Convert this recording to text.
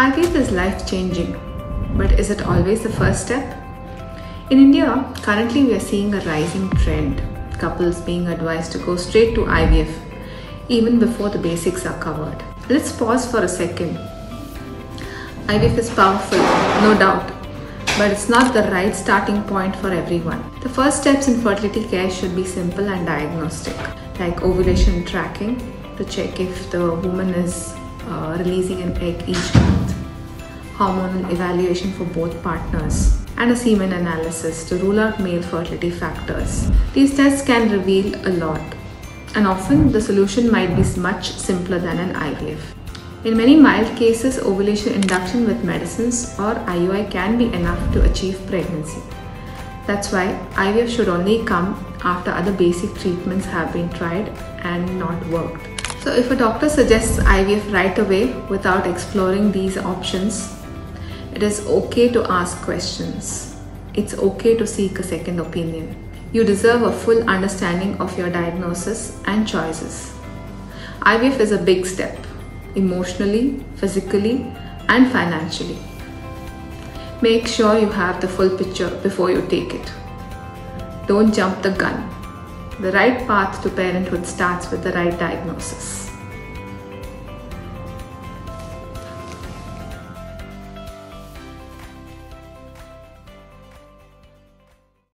IVF is life-changing, but is it always the first step? In India, currently we are seeing a rising trend, couples being advised to go straight to IVF, even before the basics are covered. Let's pause for a second. IVF is powerful, no doubt, but it's not the right starting point for everyone. The first steps in fertility care should be simple and diagnostic, like ovulation tracking to check if the woman is releasing an egg each month, hormonal evaluation for both partners, and a semen analysis to rule out male fertility factors. These tests can reveal a lot, and often the solution might be much simpler than an IVF. In many mild cases, ovulation induction with medicines or IUI can be enough to achieve pregnancy. That's why IVF should only come after other basic treatments have been tried and not worked. So if a doctor suggests IVF right away without exploring these options, it is okay to ask questions. It's okay to seek a second opinion. You deserve a full understanding of your diagnosis and choices. IVF is a big step, emotionally, physically, and financially. Make sure you have the full picture before you take it. Don't jump the gun. The right path to parenthood starts with the right diagnosis.